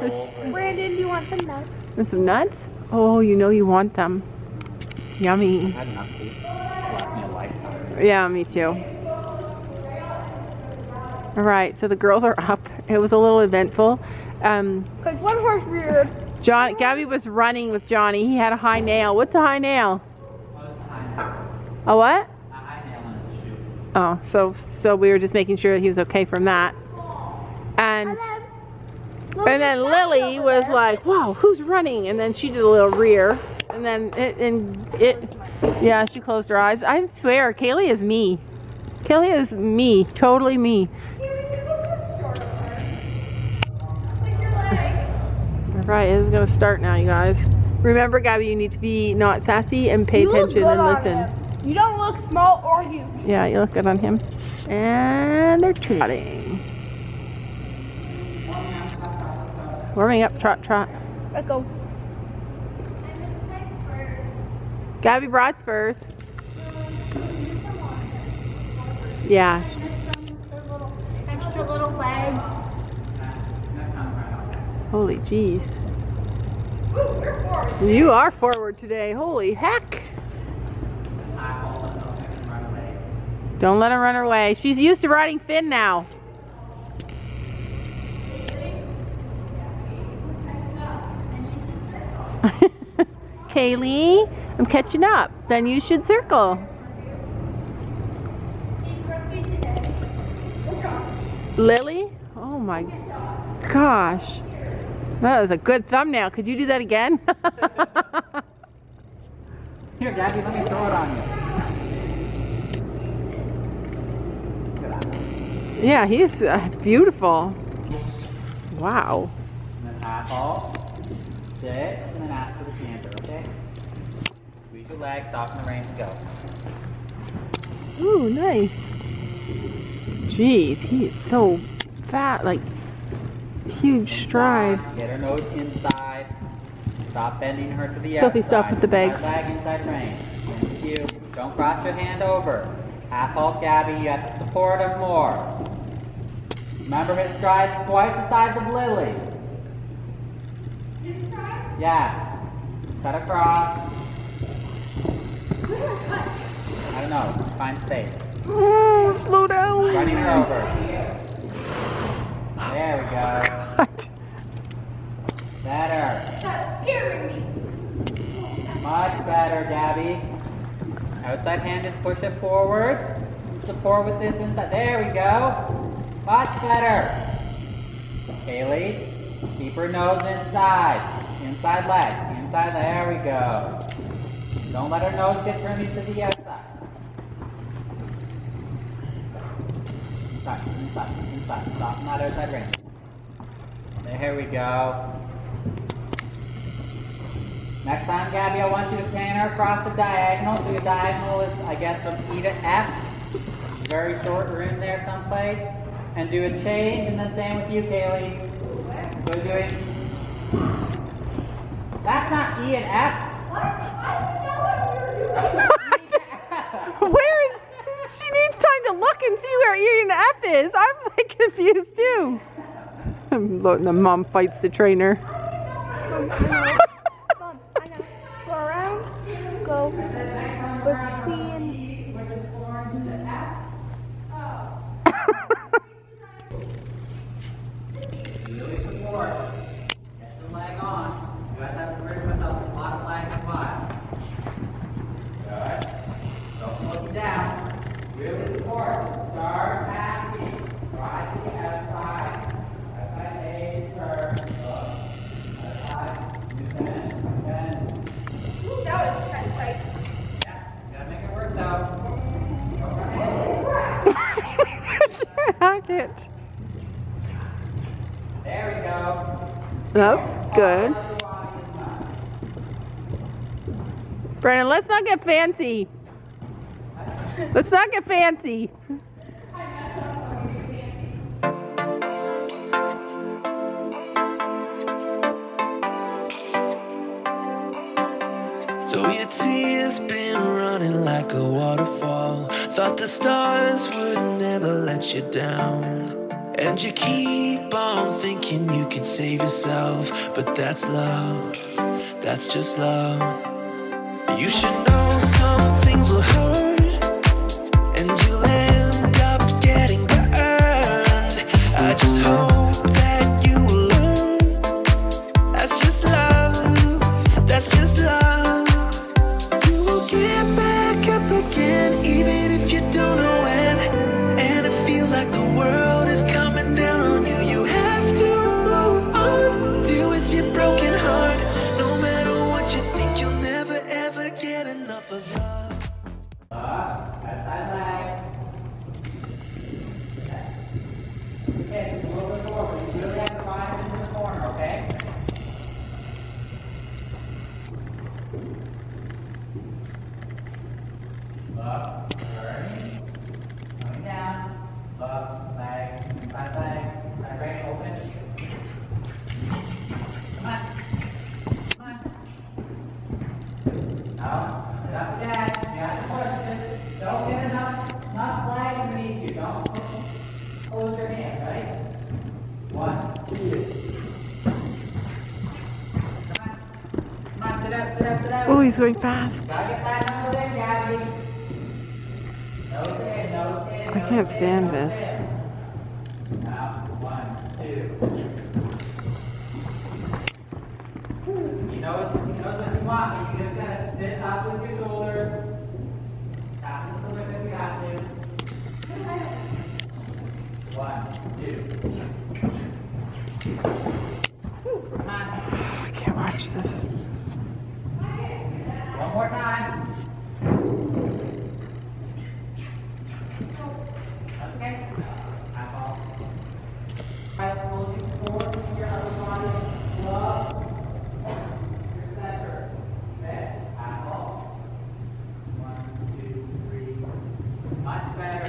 Brandon, do you want some nuts? And some nuts? Oh, you know you want them. Yummy. I'd not be in a lifetime. Yeah, me too. Alright, so the girls are up. It was a little eventful. Because one horse reared. Gabby was running with Johnny. He had a high nail. What's a high nail? A what? A high nail in his shoe. Oh, so we were just making sure that he was okay from that. And then Lily was like, "Wow, who's running?" And then she did a little rear. And then yeah, she closed her eyes. I swear, Kaylee is me. Kaylee is me, totally me. Right, it's gonna start now, you guys. Remember, Gabby, you need to be not sassy and pay attention and listen. Him. You don't look small or huge. Yeah, you look good on him. And they're trotting. Warming up, trot, trot. Let's go. Gabby brought spurs. Yeah. Extra little leg. Holy jeez. You are forward today. Holy heck. Don't let her run away. She's used to riding Finn now. Kaylee, I'm catching up. Then you should circle. Lily? Oh my gosh. That was a good thumbnail. Could you do that again? Here, Gabby, let me throw it on you. Yeah, he's beautiful. Wow. And then eyeball, sit, and then ask for the canter, okay? Squeeze your legs, soften the reins, go. Ooh, nice. Jeez, he is so fat, like. Huge stride. Get her nose inside. Stop bending her to the outside. Sophie, stop with the bags. Leg inside rein. Thank you. Don't cross your hand over. Half hold Gabby. You have to support her more. Remember his stride's twice the size of Lily. His stride? Yeah. Cut across. I don't know. Find space. Oh, slow down. Running her over. There we go. God. Better. Stop scaring me. Much better, Gabby. Outside hand, just push it forward. Support with this inside. There we go. Much better. Kaylee, keep her nose inside. Inside leg. Inside. There we go. Don't let her nose get turned to the outside. Inside, stop, not outside range. There we go. Next time, Gabby, I want you to pan her across the diagonal. So your diagonal is, I guess, from E to F. Very short room there someplace. And do a change, and then same with you, Kaylee. Go do it. That's not E and F. What? I didn't know what you were doing. She needs time to look and see where E and F is. I'm like confused too. The mom fights the trainer. Mom, I know. Go around, go between. Get the leg on. You guys have to worry about a lot of lag and wide. Alright? Don't look down. Really important. Start passing. Try to outside. Outside A, turn, look. Outside, you bend. Ooh, that was kind of tight. Yeah, you gotta make it work though. Hack it. There we go. That's good. Brandon, let's not get fancy. Let's not get fancy. So your tears been running like a waterfall. Thought the stars would never let you down. And you keep on down thinking you could save yourself, but that's love, that's just love. You should know some things will hurt, and you'll end up getting burned. I just hope that you will learn, that's just love, that's just love. You will get back up again, even if you don't know. Okay, a little bit forward. You really have to find it in the corner, okay? Up, turn, coming down, up, leg, my brain open. Come on, come on. Now, enough of that. You have to push this. Don't get enough flag underneath you. Don't push it. Hold your hand, right? 1, 2. Come on, sit up. Oh, he's going fast. I can't stand this. Now, 1, 2. He knows what you want, but you just gotta sit up with your shoulders. Tap with the limit if you have to. 1, 2. I can't watch this. One more time. Okay. I'm all forward to your other body. Love your center. Okay. I'm all. 1, 2, 3. Much better.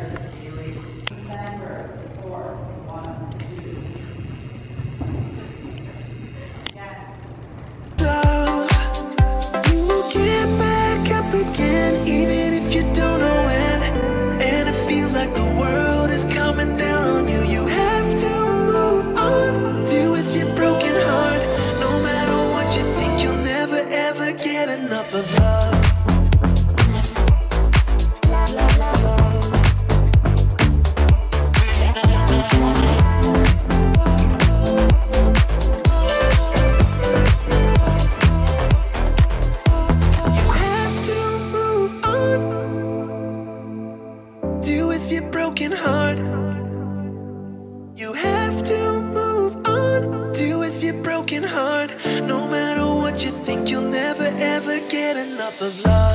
Again, even if you don't know when, and it feels like the world is coming down on you, you have to move on. Deal with your broken heart. No matter what you think, you'll never ever get enough of love. Your broken heart, you have to move on. Deal with your broken heart. No matter what you think, you'll never ever get enough of love.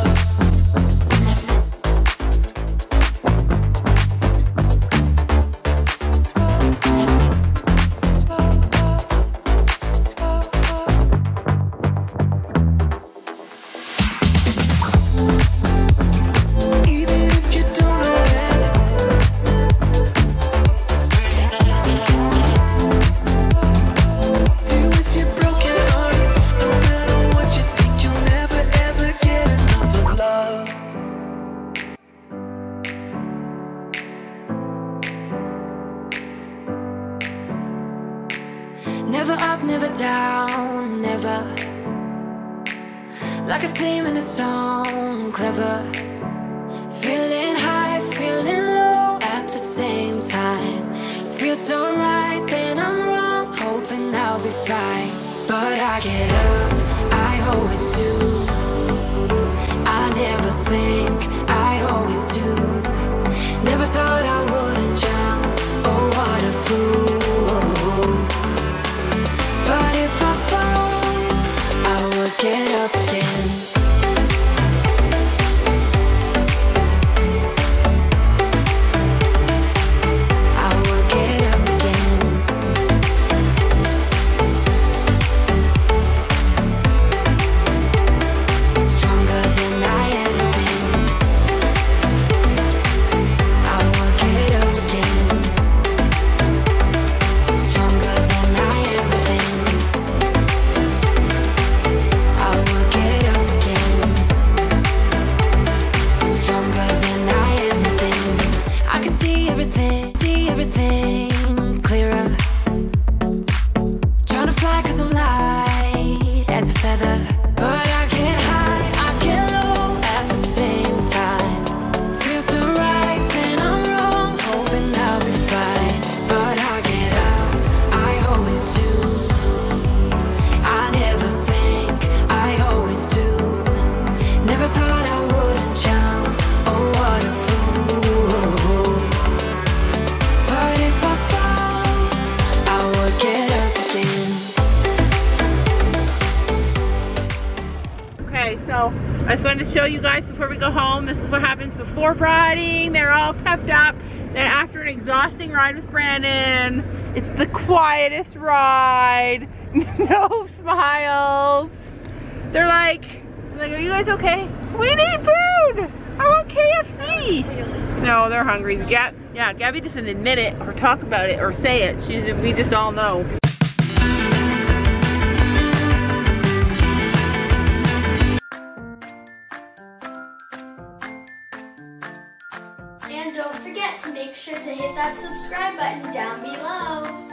Never up, never down, never. Like a theme in a song, clever. Feeling high, feeling low at the same time. Feels so right, then I'm wrong, hoping I'll be fine. But I get up, I always do. I never think, I always do. Never thought I wouldn't jump, oh what a fool. Get up again. Stronger than I ever been. together, but I can't hide, I get low at the same time. Feels so right, then I'm wrong, hoping I'll be fine. But I get out, I always do. I never think, I always do. Never thought I wouldn't jump, oh what a fool. But if I fall, I would get up again. So I just wanted to show you guys before we go home. This is what happens before riding. They're all cuffed up. Then after an exhausting ride with Brandon, it's the quietest ride. No smiles. They're like, are you guys okay? We need food. I want KFC. No, they're hungry. Yeah, Gabby doesn't admit it or talk about it or say it. We just all know. Don't forget to make sure to hit that subscribe button down below.